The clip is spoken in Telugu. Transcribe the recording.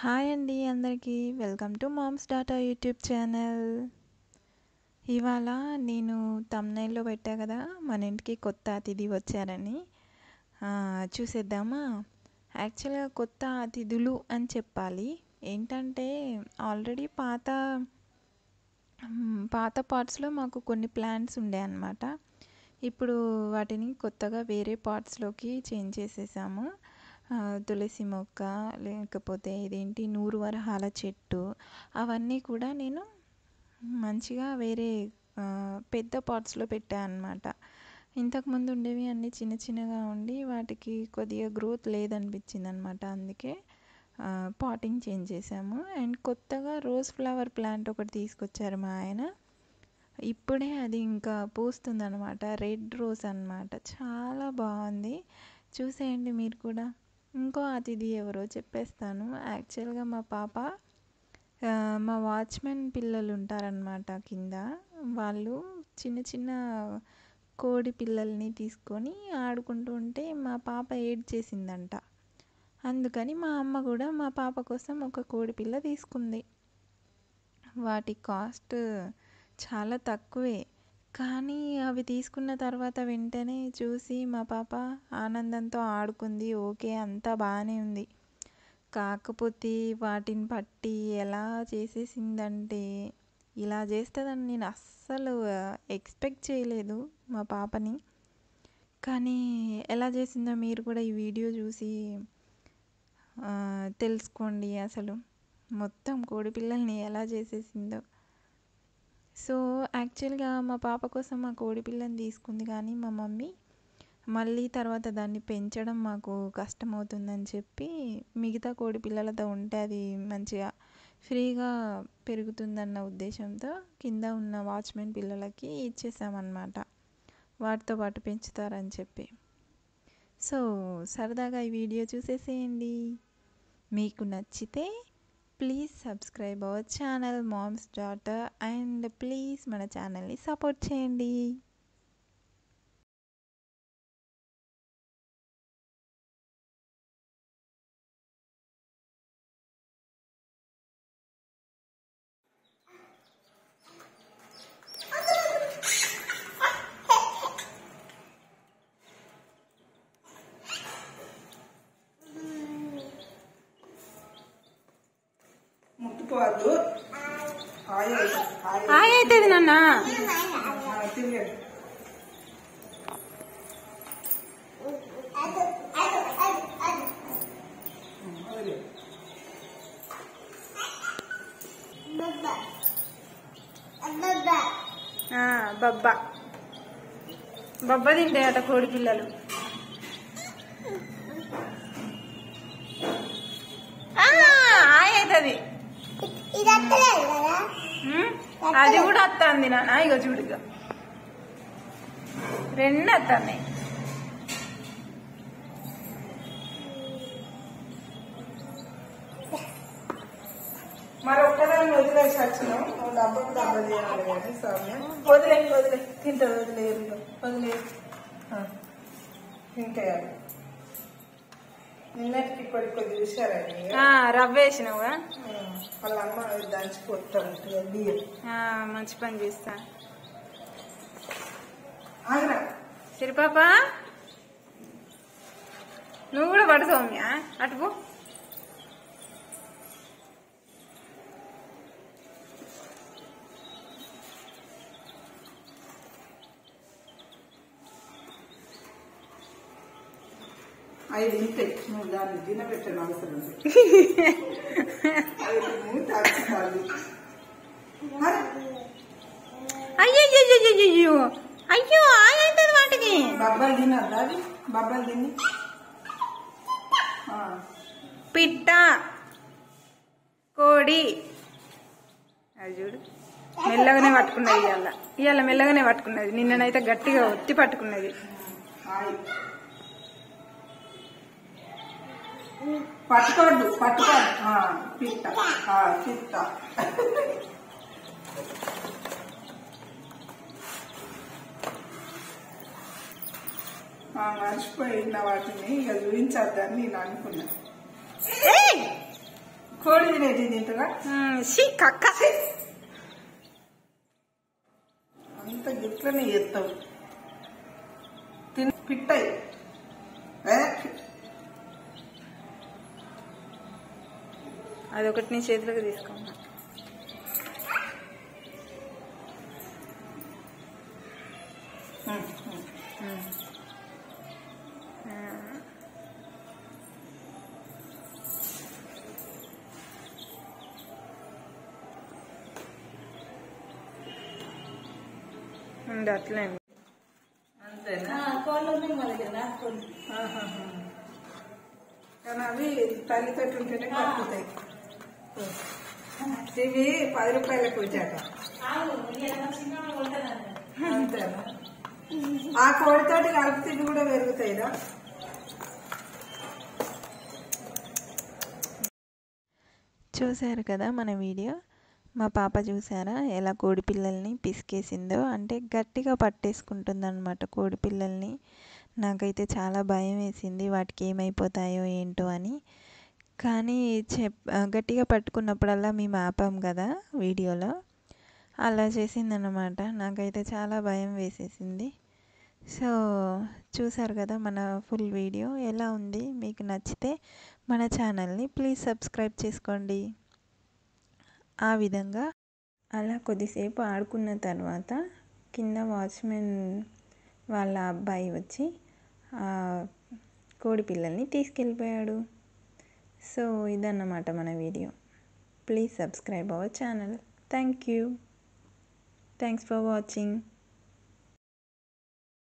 హాయ్ అండి అందరికీ, welcome to moms daughter YouTube channel. ఇవాళ నేను తమ్నైల్లో పెట్టా కదా, మన ఇంటికి కొత్త అతిథి వచ్చారని. చూసేద్దామా? యాక్చువల్గా కొత్త అతిథులు అని చెప్పాలి. ఏంటంటే ఆల్రెడీ పాత పార్ట్స్లో మాకు కొన్ని ప్లాన్స్ ఉండే అన్నమాట. ఇప్పుడు వాటిని కొత్తగా వేరే పార్ట్స్లోకి చేంజ్ చేసేసాము. తులసి మొక్క, లేకపోతే ఇదేంటి 100 వరహాల చెట్టు, అవన్నీ కూడా నేను మంచిగా వేరే పెద్ద పాట్స్లో పెట్టాను అన్నమాట. ఇంతకుముందు ఉండేవి అన్నీ చిన్న చిన్నగా ఉండి వాటికి కొద్దిగా గ్రోత్ లేదనిపించింది అనమాట. అందుకే పాటింగ్ చేంజ్ చేసాము. అండ్ కొత్తగా రోజ్ ఫ్లవర్ ప్లాంట్ ఒకటి తీసుకొచ్చారు మా ఆయన. ఇప్పుడే అది ఇంకా పూస్తుందన్నమాట, రెడ్ రోజ్ అన్నమాట. చాలా బాగుంది, చూసేయండి మీరు కూడా. ఇంకో అతిథి ఎవరో చెప్పేస్తాను. యాక్చువల్గా మా పాప, మా వాచ్మెన్ పిల్లలు ఉంటారనమాట కింద, వాళ్ళు చిన్న చిన్న కోడి పిల్లల్ని తీసుకొని ఆడుకుంటూ ఉంటే మా పాప ఏడ్చేసిందంట. అందుకని మా అమ్మ కూడా మా పాప కోసం ఒక కోడి పిల్ల తీసుకుంది. వాటి కాస్ట్ చాలా తక్కువే, కానీ అవి తీసుకున్న తర్వాత వెంటనే చూసి మా పాప ఆనందంతో ఆడుకుంది. ఓకే, అంతా బాగానే ఉంది. కాకపోతే వాటిని పట్టి ఎలా చేసేసిందంటే, ఇలా చేస్తుందని నేను అస్సలు ఎక్స్పెక్ట్ చేయలేదు మా పాపని. కానీ ఎలా చేసిందో మీరు కూడా ఈ వీడియో చూసి తెలుసుకోండి, అసలు మొత్తం కోడి పిల్లల్ని ఎలా చేసేసిందో. సో యాక్చువల్గా మా పాప కోసం మా కోడి పిల్లని తీసుకుంది, కానీ మా మమ్మీ మళ్ళీ తర్వాత దాన్ని పెంచడం మాకు కష్టమవుతుందని చెప్పి మిగతా కోడి పిల్లలతో ఉంటే అది మంచిగా ఫ్రీగా పెరుగుతుందన్న ఉద్దేశంతో కింద ఉన్న వాచ్మెన్ పిల్లలకి ఇచ్చేసామన్నమాట, వాటితో పాటు పెంచుతారని చెప్పి. సో సరదాగా ఈ వీడియో చూసేసేయండి. మీకు నచ్చితే please subscribe our channel moms daughter, and please మన ఛానల్ని సపోర్ట్ చేయండి. ఆయితుంది నాన్న, బబ్బా బబ్బా తింటాయట కోడి పిల్లలు. ఆయితుంది, అది కూడా అత్తంది నాన్న. ఇక చూడుగా రెండు అత్తాయి. మరొక్కదాన్ని వదిలేసి వచ్చినాం, డబ్బులు డబ్బా చేయాలి కానీ స్వామి. వదిలే వదిలే తింటారు, వదిలేరు వదిలేరు తింటారు. నిన్నటికి ఇప్పటికి కొద్దిగా చూసారండి, రవ్వ వేసినావుగా. వాళ్ళ అమ్మ దంచి కొట్టా బియ్యం, మంచి పని చేస్తా. సిరిపాప నువ్వు కూడా పడుతావు అమ్మా, అటుకు ఐదు ఇంతే. నువ్వు దాన్ని తినబెట్టడం అవసరం అయ్యో అయ్యో ఆగైతుంది వాటికి. బబ్బలు తినద్దా? అది బబ్బలు తిని పిట్ట కోడి. అది చూడు, మెల్లగానే పట్టుకున్నది. ఇవాళ మెల్లగానే పట్టుకున్నది, నిన్ననైతే గట్టిగా ఒత్తి పట్టుకున్నది. పట్టుకోడు పట్టుకోడు పిట్ట పిట్ట. మర్చిపోయిన వాటిని ఇక చూపించద్దని నేను అనుకున్నా. ಕೋಳಿದಿನ ಇಟ್ಟಿದ್ದೀನಿ ತಗ ಸಿ ಕಕ್ಕ ಅಂತ ಗಿಟ್ಲನೇ ಇರ್ತವು ತಿನ್ ಪಿಟ್ಟೈ అదొకటి నీ చేతిలోకి తీసుకున్నా అట్లే అంతేనా కోళ్ళు ఉన్నాయి మా దగ్గర నాటుకోళ్ళు కానీ అవి తల్లి తట్టు ఉంటేనే కలుపుతాయి ఇవి 10 రూపాయలకు వచ్చాక అంతేనా ఆ కోడితోటి కలిపితే ఇవి కూడా పెరుగుతాయిదా చూసారు కదా మన వీడియో మా పాప చూసారా ఎలా కోడి పిల్లల్ని పిసికేసిందో అంటే గట్టిగా పట్టేసుకుంటుందన్నమాట కోడి పిల్లల్ని నాకైతే చాలా భయం వేసింది వాటికి ఏమైపోతాయో ఏంటో అని కానీ గట్టిగా పట్టుకున్నప్పుడల్లా మేము ఆపాం కదా వీడియోలో అలా చేసిందన్నమాట నాకైతే చాలా భయం వేసేసింది సో చూసారు కదా మన ఫుల్ వీడియో ఎలా ఉంది మీకు నచ్చితే మన ఛానల్ని ప్లీజ్ సబ్స్క్రైబ్ చేసుకోండి ఆ విధంగా అలా కొద్దిసేపు ఆడుకున్న తర్వాత కింద వాచ్మెన్ వాళ్ళ అబ్బాయి వచ్చి కోడి పిల్లల్ని తీసుకెళ్ళిపోయాడు సో ఇదన్నమాట మన video please subscribe our channel thank you thanks for watching